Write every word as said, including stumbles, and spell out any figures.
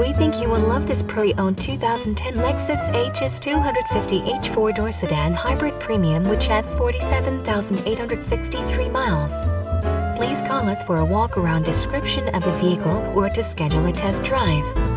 We think you will love this pre-owned two thousand ten Lexus H S two fifty H four-door sedan hybrid premium, which has forty-seven thousand eight hundred sixty-three miles. Please call us for a walk-around description of the vehicle or to schedule a test drive.